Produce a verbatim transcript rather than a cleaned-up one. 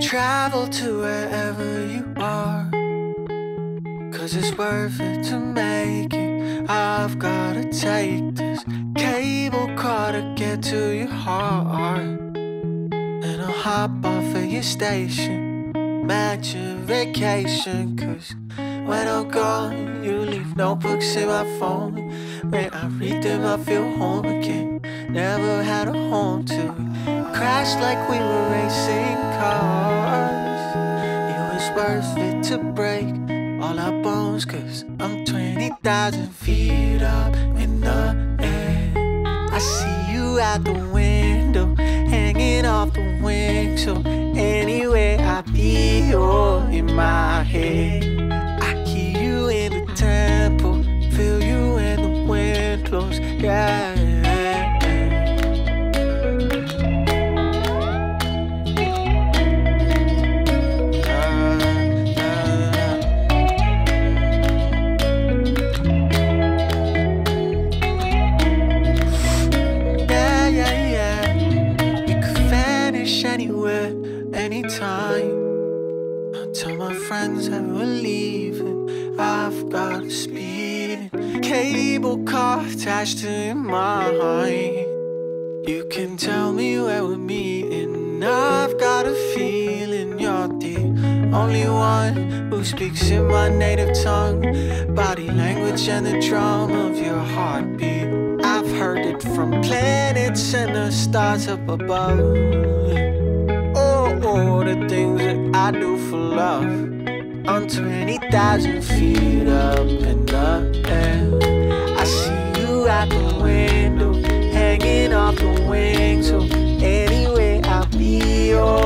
travel to wherever you are, 'cause it's worth it to make it. I've gotta take this cable car to get to your heart, and I'll hop off at your station, match your vacation. 'Cause when I'm gone, you leave notebooks in my phone. When I read them, I feel home again. Never had a home to crash like we were racing cars. It was worth it to break all our bones, 'cause I'm twenty thousand feet up in the air. I see you out the window, hanging off the wing. So anywhere I be, you're in my head. Yeah, yeah, yeah. You could vanish anywhere, anytime. I tell my friends that we're leaving. I've got to speed. Cable car attached to mine. You can tell me where we're meeting. I've got a feeling you're the only one who speaks in my native tongue, body language and the drum of your heartbeat. I've heard it from planets and the stars up above. Oh, oh, the things that I do for love. I'm twenty thousand feet up in the air. I see you out the window, hanging off the wing. So anywhere I'll be yours.